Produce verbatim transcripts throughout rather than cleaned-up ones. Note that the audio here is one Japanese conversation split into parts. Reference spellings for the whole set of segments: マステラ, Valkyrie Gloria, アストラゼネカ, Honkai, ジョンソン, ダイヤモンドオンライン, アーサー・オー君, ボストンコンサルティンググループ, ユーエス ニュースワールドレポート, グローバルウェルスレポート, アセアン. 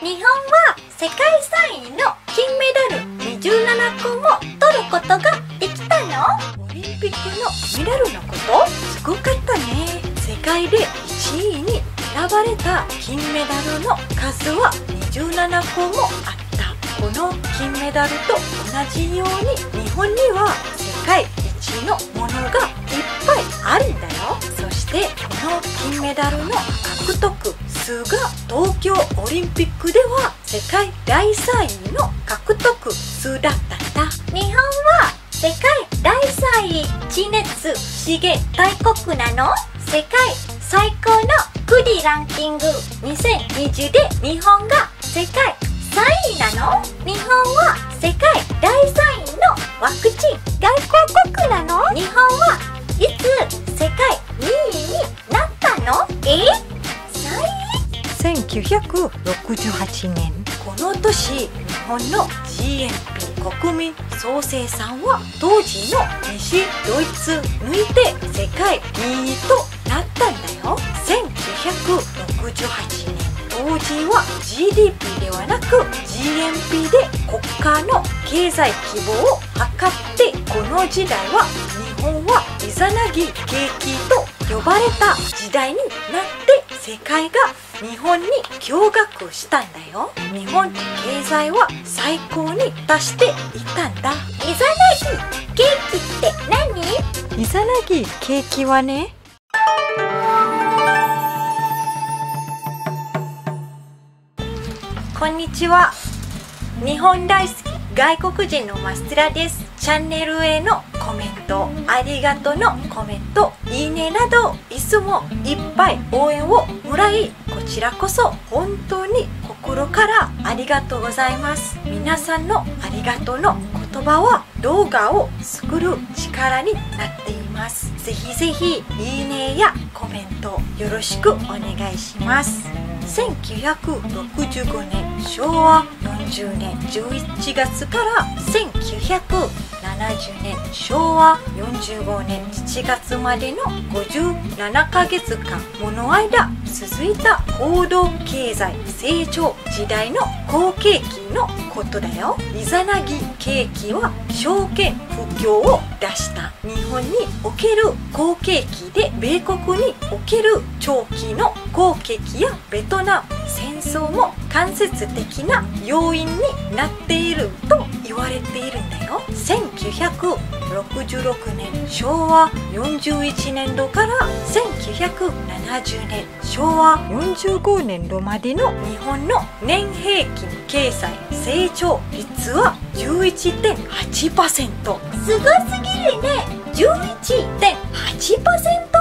日本は世界さんいの金メダルにじゅうななこも取ることができたの。オリンピックのメダルのことすごかったね。世界でいちいに選ばれた金メダルの数はにじゅうななこもあった。この金メダルと同じように日本には世界一のものがいっぱいあるんだよ。そしてこの金メダルの獲得数が東京オリンピックでは世界だいさんいの獲得数だったんだ。日本は世界だいさんい地熱資源大国なの。世界最高の国ランキングにせんにじゅうで日本が世界さんいなの。日本は世界だいさんいのワクチン外交国なの。日本はいつ世界にいになったの？え？さんい？せんきゅうひゃくろくじゅうはちねん。この年日本の ジーエヌピー 国民総生産は当時の西ドイツ抜いて世界にいとなったんだよ。せんきゅうひゃくろくじゅうはちねん当時は ジーディーピー ではなく ジーエヌピー で国家の経済規模を測って、この時代は日本はイザナギ景気と呼ばれた時代になって世界が日本に驚愕したんだよ。日本経済は最高に達していたんだ。イザナギ景気って何？イザナギ景気はね、こんにちは。日本大好き外国人のマステラです。チャンネルへのコメント、ありがとうのコメント、いいねなどいつもいっぱい応援をもらい、こちらこそ本当に心からありがとうございます。皆さんのありがとうの言葉は動画を作る力になっています。ぜひぜひいいねやコメントよろしくお願いします。せんきゅうひゃくろくじゅうごねんしょうわよんじゅうねんじゅういちがつからせんきゅうひゃくななじゅうねんしょうわよんじゅうごねんしちがつまでのごじゅうななかげつかんもの間続いた高度経済成長時代の好景気のことだよ。イザナギ景気は証券不況を出した日本における好景気で、米国における長期の好景気やベトナム戦争も間接的な要因になっていると言われているんだよ。せんきゅうひゃくろくじゅうろくねんしょうわよんじゅういちねんどからせんきゅうひゃくななじゅうねんしょうわよんじゅうごねんどまでの日本の年平均経済成長率は じゅういちてんはちパーセント。 すごすぎるね。 じゅういちてんはちパーセント。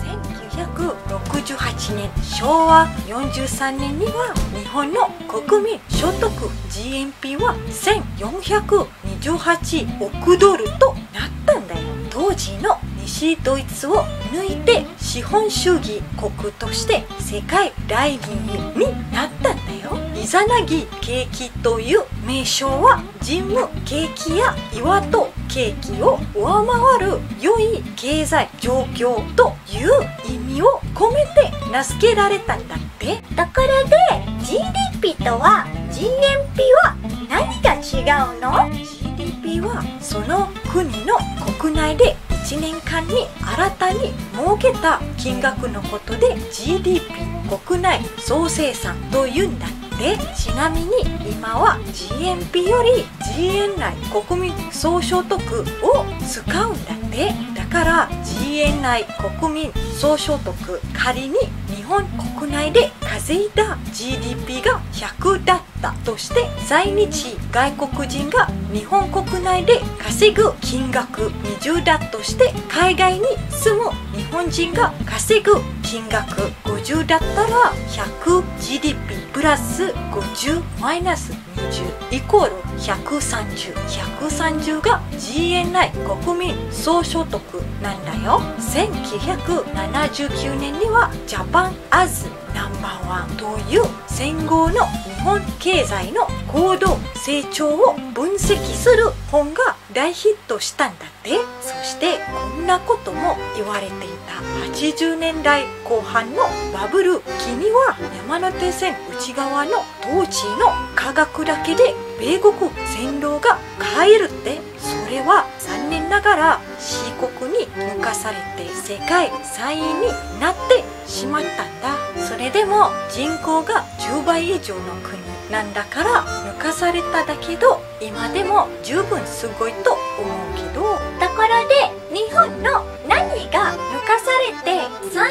せんきゅうひゃくろくじゅうはちねんしょうわよんじゅうさんねんには日本の国民所得 ジーエヌピー はせんよんひゃくにじゅうはちおくドルとなったんだよ。当時の西ドイツを抜いて資本主義国として世界だいにいになったんだよ。イザナギ景気という名称は人務景気や岩戸景気を上回る良い経済状況という意味を込めて名付けられたんだって。ところで ジーディーピー とは ジーエヌピー は何が違うの？ ジーディーピー はその国の国内でいちねんかんに新たに設けた金額のことで ジーディーピー 国内総生産というんだって。でちなみに今は ジーエヌピー より ジーエヌアイ 国民総所得を使うんだって。だから ジーエヌアイ 国民総所得、仮に日本国内で課税だ ジーディーピー がひゃくだったとして、在日外国人が日本国内で稼ぐ金額にじゅうだとして、海外に住む日本人が稼ぐ金額ごじゅうだったら ひゃくジーディーピー プラスごじゅうマイナスにじゅうイコールひゃくさんじゅう。ひゃくさんじゅうが ジーエヌアイ 国民総所得なんだよ。せんきゅうひゃくななじゅうきゅうねんにはジャパンアズナンバーワンという戦後の日本経済の高度成長を分析する本が大ヒットしたんだって。そしてこんなことも言われていた。はちじゅうねんだいこう半のバブル期には山手線内側の当時の価格だけで米国全労が買えるって、それは残念ながら C 国に抜かされて世界さんいになってしまったんだ。それでも人口がじゅうばい以上の国なんだから抜かされただけど、今でも十分すごいと思うけど。ところで日本の何が抜かされてさんい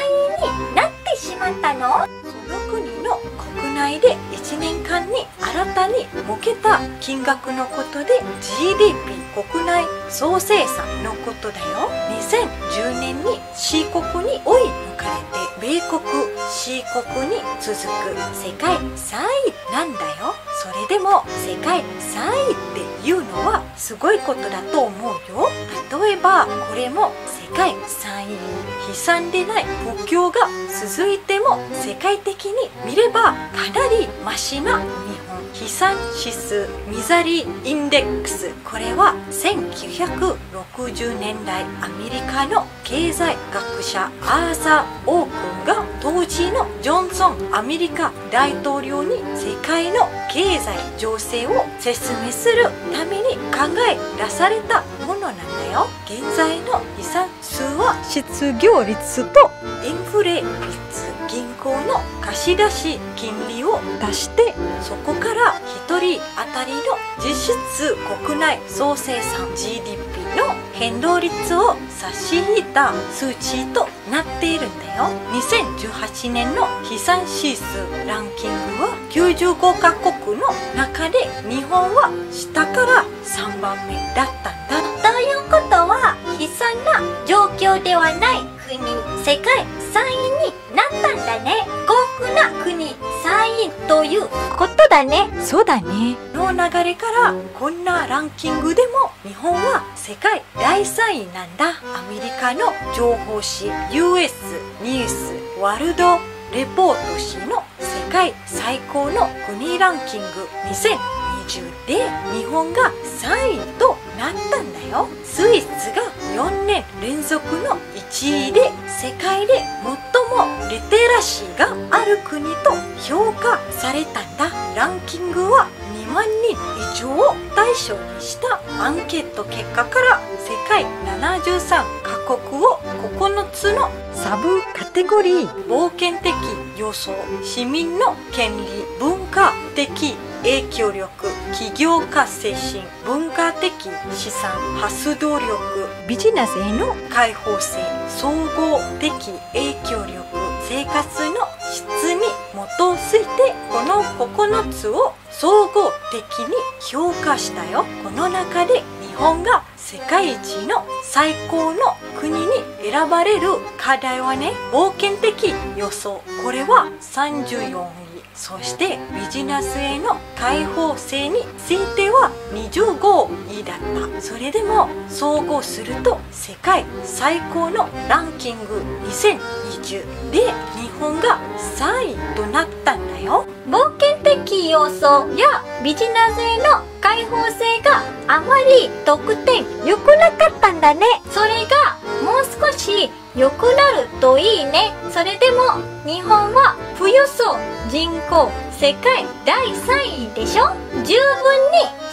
になってしまったの？その国の国内でいちねんかんに新たに設けた金額のことで ジーディーピー 国内総生産のことだよ。にせんじゅうねんに C 国に追い抜かれて米国 C 国に続く世界さんいなんだよ。それでも世界さんいっていうのはすごいことだと思うよ。例えばこれも世界さんい、悲惨でない不況が続いても世界的に見ればかなりマシな日本悲惨指数ミザリーインデックス、これはせんきゅうひゃくろくじゅうねんだいアメリカの経済学者アーサー・オー君が当時のジョンソンアメリカ大統領に世界の経済情勢を説明するために考え出されたものなんだよ。現在の悲惨数は失業率とインフレ率、銀行の貸出金利を出して、そこからひとり当たりの実質国内総生産 ジーディーピー の変動率を差し引いた数値となっているんだよ。にせんじゅうはちねんの悲惨指数ランキングはきゅうじゅうごかこくの中で日本は下からさんばんめだったんだ。ということは悲惨な状況ではない国、世界さんいになったんだね。幸福な国さんいということだね。そうだね。の流れからこんなランキングでも日本は世界だいさんいなんだ。アメリカの情報誌 ユーエス ニュースワールドレポート誌の世界最高の国ランキングにせんにじゅうで日本がさんいとなったんだよ。スイスがよねんれんぞくのいちいで世界で最もリテラシーがある国と評価されたんだ。ランキングはにまんにん以上を対象にしたアンケート結果から、世界ななじゅうさんかこくをここのつのサブカテゴリー、冒険的予想、市民の権利、文化的影響力、起業家精神、文化的資産、発動力、ビジネスへの開放性、総合的影響力、生活の質に基づいてこのここのつを総合的に評価したよ。この中で日本が世界一の最高の国に選ばれる課題はね、冒険的予想、これはさんじゅうよんい、そしてビジネスへの開放性についてはにじゅうごいだった。それでも総合すると世界最高のランキングにせんにじゅうで日本がさんいとなったんだよ。冒険的要素やビジネスへの開放性があまり得点良くなかったんだね。それがもう少し良くなるといいね。それでも日本は富裕層、人口世界だいさんいでしょ。十分に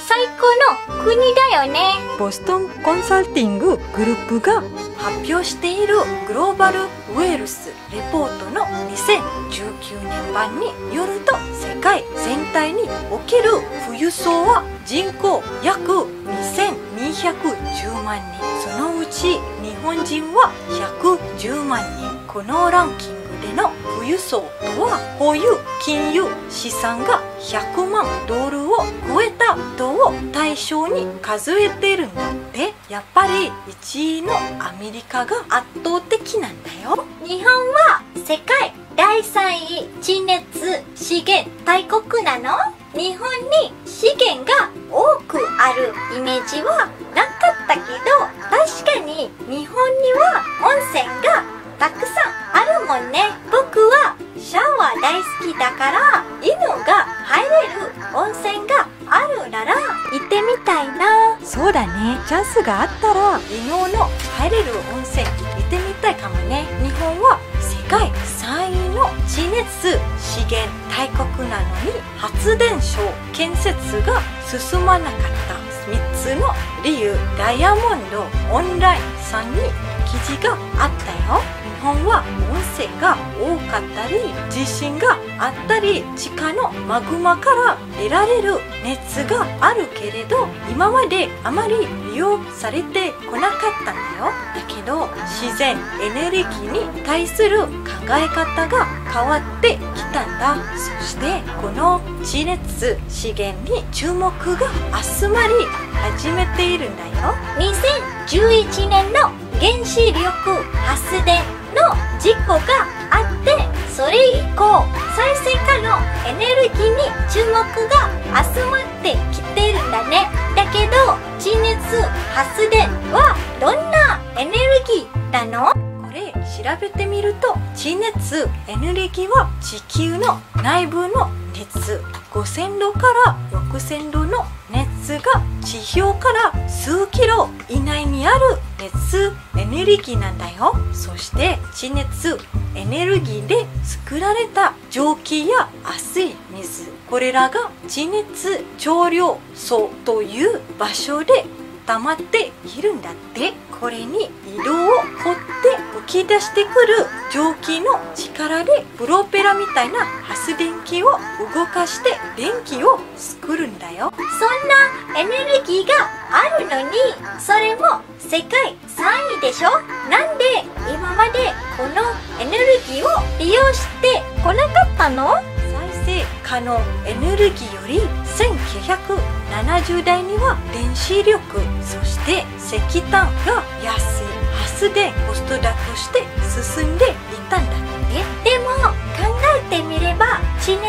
最高の国だよね。ボストンコンサルティンググループが発表しているグローバルウェルスレポートのにせんじゅうきゅうねんばんによると、世界全体における富裕層は人口約にせんにひゃくじゅうまんにん、そのうち日本人はひゃくじゅうまんにん。このランキングでの富裕層とは、保有金融資産がひゃくまんドルを超えた人を対象に数えているんだって。やっぱりいちいのアメリカが圧倒的なんだよ。日本は世界だいさんい地熱資源大国なの？日本に資源が多くあるイメージはなかったけど、確かに日本には温泉がたくさんあるもんね。僕はシャワー大好きだから、犬が入れる温泉があるなら行ってみたいな。そうだね、チャンスがあったら伊能の入れる温泉行ってみたいかもね。日本は世界さんいの地熱資源大国なのに発電所建設が進まなかった。みっつの理由。ダイヤモンドオンラインさんに記事があったよ。日本は温泉が多かったり地震があったり地下のマグマから得られる熱があるけれど今まであまり利用されてこなかったんだよ。だけど自然エネルギーに対する考え方が変わってきたんだ。そしてこの地熱資源に注目が集まり始めているんだよ。にせんじゅういちねんの原子力発電の事故があってそれ以降再生可能エネルギーに注目が集まってきてるんだね。だけど地熱発電はどんなエネルギーなの？これ調べてみると地熱エネルギーは地球の内部の熱ごせんどからろくせんどの熱が地表から数キロ以内にある熱エネルギーなんだよ。そして地熱エネルギーで作られた蒸気や熱い水、これらが地熱調量槽という場所で溜まっているんだって。これに移動を掘って浮き出してくる蒸気の力でプロペラみたいな発電機を動かして電気を作るんだよ。そんなエネルギーがあるのにそれも世界さんいでしょ。なんで今までこのエネルギーを利用してこなかったの？再生可能エネルギーよりせんきゅうひゃくななじゅうだいには電子力そして石炭が安い発電コストだとして進んでいたんだね。でも考えてみれば地熱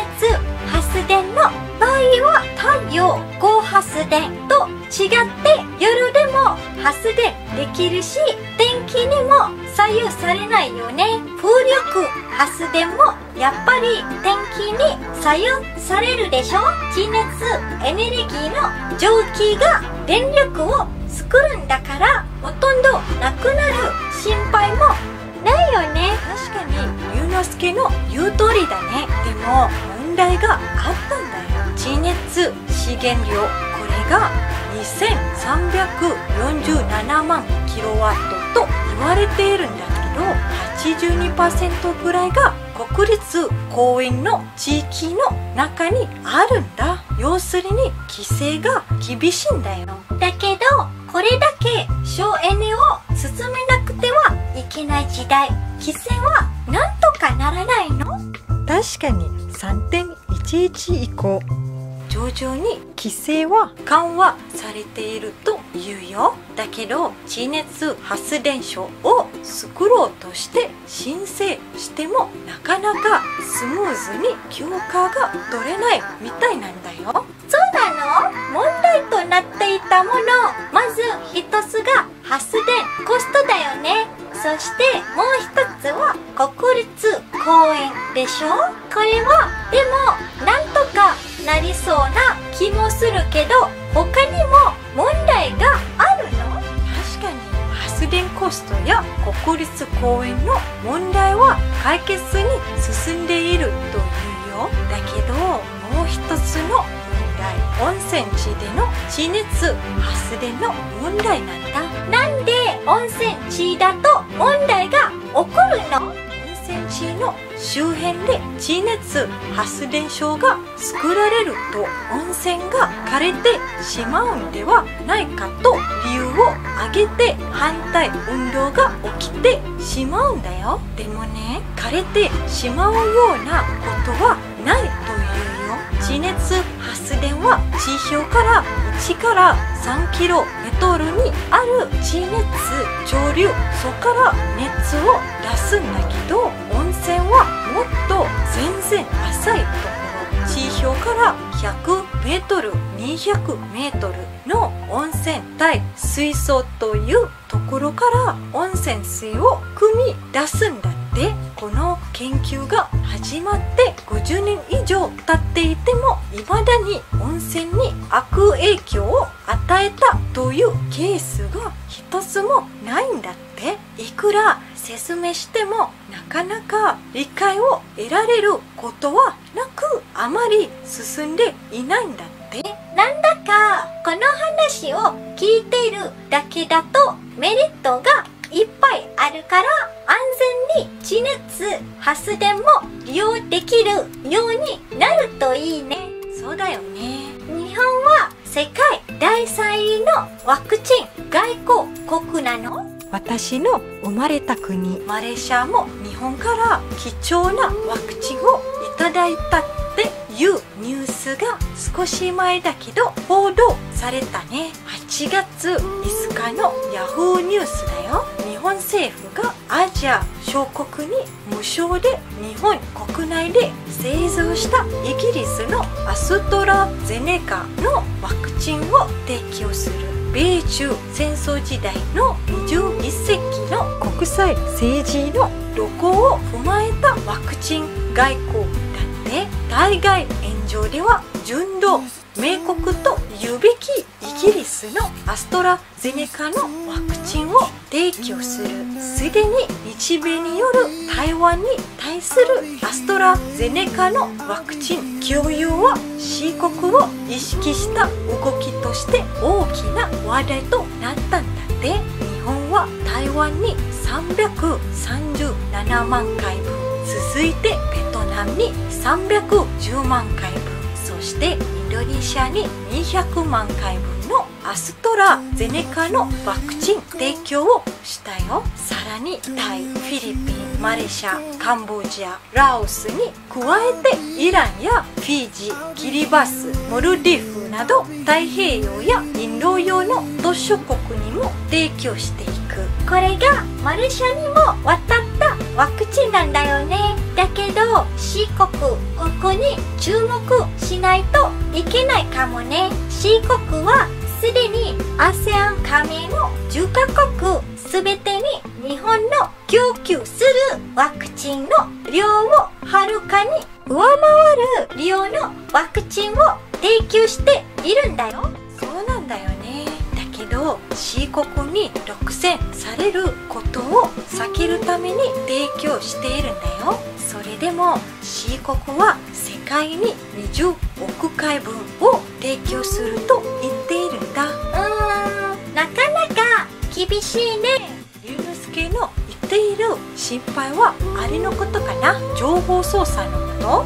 発電の場合は太陽光発電と違って夜でも発電できるし天気にも左右されないよね。風力発電もやっぱり天気に左右されるでしょ。地熱エネルギーの蒸気が電力を作るんだからほとんどなくなる心配もないよね。確かに龍之介の言う通りだね。でも問題があったんだよ。地熱資源量、これがにせんさんびゃくよんじゅうななまんキロワットと言われているんだけど はちじゅうにパーセント ぐらいが国立公園の地域の中にあるんだ。要するに規制が厳しいんだよ。だけどこれだけ省エネを進めなくてはいけない時代、規制はなんとかならないの？確かに さんてんいちいち 以降徐々に規制は緩和されているというよ。だけど地熱発電所を作ろうとして申請してもなかなかスムーズに許可が取れないみたいなんだよ。そうなの？問題となっていたもの、まず一つが発電コストだよね。そしてもう一つは国立公園でしょ。これはでもなんとかなりそうな気もするけど他にも問題があるの？確かに発電コストや国立公園の問題は解決に進んでいるというよ。だけどもう一つの問題、温泉地での地熱発電の問題なんだ。なんで温泉地だと問題が起こるの？温泉地の周辺で地熱発電所が作られると温泉が枯れてしまうんではないかと理由を挙げて反対運動が起きてしまうんだよ。でもね、枯れてしまうようなことはないというよ。地熱発電は地表からいちからさんキロメートルにある地熱蒸留素から熱を出すんだけど温泉はもっと全然浅いところ、地表からひゃくメートルにひゃくメートルの温泉対水槽というところから温泉水を汲み出すんだって。この研究が始まってごじゅうねん以上経っていてもいまだに温泉に悪影響を与え与えたというケースが一つもないんだって。いくら説明してもなかなか理解を得られることはなく、あまり進んでいないんだって。なんだかこの話を聞いているだけだとメリットがいっぱいあるから、安全に地熱発電も利用できるようになるといいね。そうだよね。日本は世界だいさんいのワクチン外交国なの。私の生まれた国マレーシアも日本から貴重なワクチンをいただいたっていうニュースが少し前だけど報道されたね。はちがついつかのヤフーニュースだよ。日本政府がアジア諸国に無償で日本国内で製造したイギリスのアストラゼネカのワクチンを提供する。米中戦争時代のにじゅういっせいきの国際政治の露骨を踏まえたワクチン外交だって。対外援助では純度米国というべきイギリスのアストラゼネカのワクチンを提供する。すでに日米による台湾に対するアストラゼネカのワクチン共有は C 国を意識した動きとして大きな話題となったんだって。日本は台湾にさんびゃくさんじゅうななまんかいぶん、続いてベトナムにさんびゃくじゅうまんかいぶん、そしてインドネシアににひゃくまんかいぶんのアストラゼネカのワクチン提供をしたよ。さらにタイ、フィリピン、マレーシア、カンボジア、ラオスに加えてイランやフィジ、キリバス、モルディフなど太平洋やインド洋の島しょ国にも提供していく。これがマレーシアにも渡ったワクチンなんだよね。だけど C 国、ここに注目しないといけないかもね。 C 国はすでに アセアン 加盟のじゅっかこくすべてに日本の供給するワクチンの量をはるかに上回る量のワクチンを提供しているんだよ。そうなんだよね。だけど C 国に独占されることを避けるために提供しているんだよ。それでも C 国は世界ににじゅうおくかいぶんを提供すると言っているんだ。うーん、なかなか厳しいね。龍之介の言っている心配はあれのことかな。情報操作のこと。はっ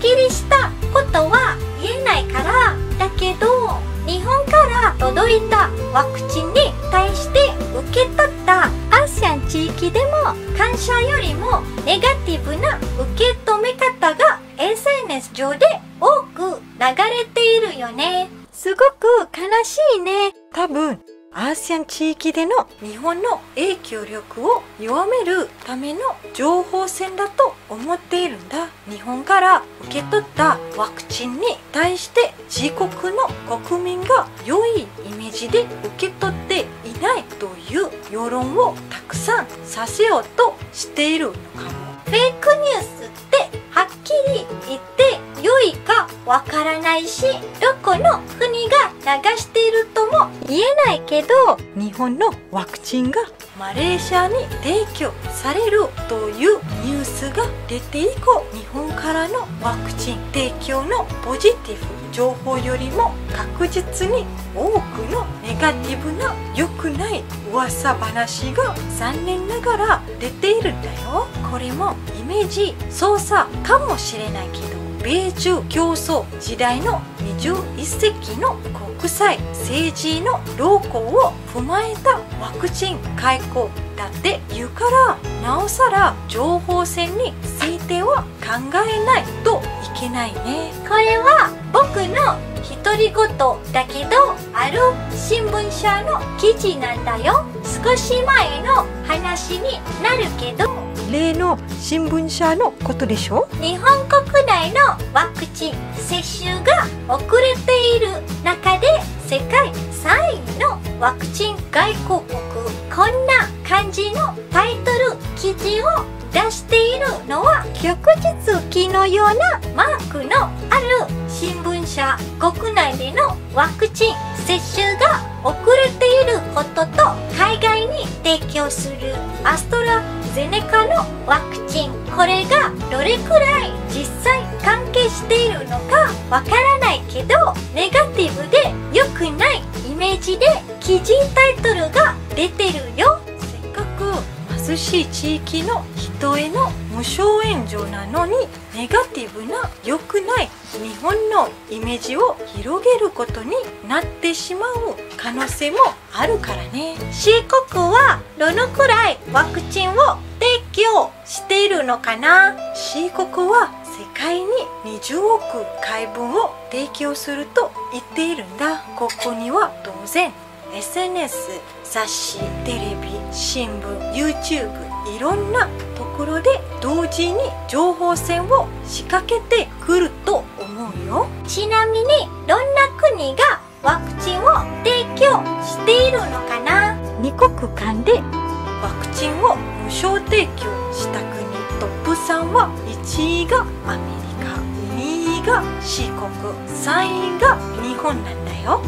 きりしたことは言えないから。だけど日本から届いたワクチンに対して受け取ったアセアン地域でも感謝よりもネガティブな受け止め方が エスエヌエス 上で多く流れているよね。すごく悲しいね。多分アセアン地域での日本の影響力を弱めるための情報戦だと思っているんだ。日本から受け取ったワクチンに対して自国の国民が良いイメージで受け取っていないという世論をたくさんさせようとしているのかも。フェイクニュースってはっきり言って良いかわからないし、どこの国が流しているとも言えないけど、日本のワクチンがマレーシアに提供されるというニュースが出て以降、日本からのワクチン提供のポジティブ情報よりも確実に多くのネガティブな良くない噂話が残念ながら出ているんだよ。これもイメージ操作かもしれないけど、米中競争時代のにじゅういっせいきの国際政治の動向を踏まえたワクチン外交だって言うから、なおさら情報戦については考えないといけないね。これは僕の独り言だけど、ある新聞社の記事なんだよ。少し前の話になるけど、例の新聞社のことでしょ。日本国内のワクチン接種が遅れている中で世界さんいのワクチン外交国、こんな感じのタイトル記事を出しているのは、翌日記のようなマークのある新聞社国内でのワクチン接種が遅れていることと、海外に提供するアストラゼネカのワクチン、これがどれくらい実際関係しているのかわからないけど、ネガティブで良くないイメージで記事タイトルが出てるよ。せっかく貧しい地域の人への無償援助なのに、ネガティブな良くない日本のイメージを広げることになってしまう可能性もあるからね。C国はどのくらいワクチンを提供しているのかな。C国は世界ににじゅうおくかいぶんを提供すると言っているんだ。ここには当然 エスエヌエス、雑誌、テレビ、新聞、ユーチューブ、 いろんなところで同時に情報戦を仕掛けてくると思うよ。ちなみにどんな国がワクチンを提供しているのかな。にこくかんでワクチンを無償提供した国トップさんは、いちいがアメリカ、にいが C 国、さんいが日本なんだよ。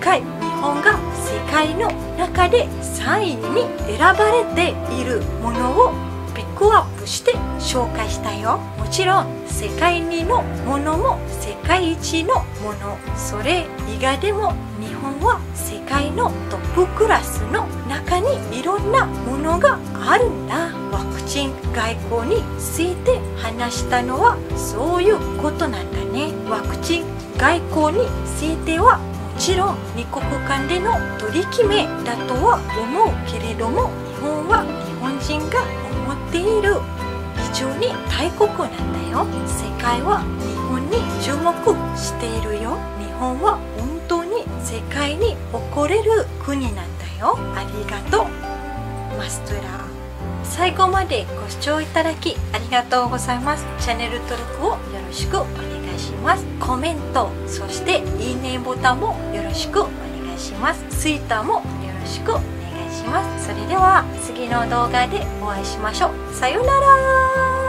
今回日本が世界の中でさんいに選ばれているものをピックアップして紹介したよ。もちろん世界にのものも世界一のもの、それ以外でも日本は世界のトップクラスの中にいろんなものがあるんだ。ワクチン外交について話したのはそういうことなんだね。ワクチン外交についてはもちろんにこくかんでの取り決めだとは思うけれども、日本は日本人が思っている非常に大国なんだよ。世界は日本に注目しているよ。日本は本当に世界に誇れる国なんだよ。ありがとうマストラー。最後までご視聴いただきありがとうございます。チャンネル登録をよろしくお願いします。コメント、そしていいねボタンもよろしくお願いします。ツイッターもよろしくお願いします。それでは次の動画でお会いしましょう。さようなら。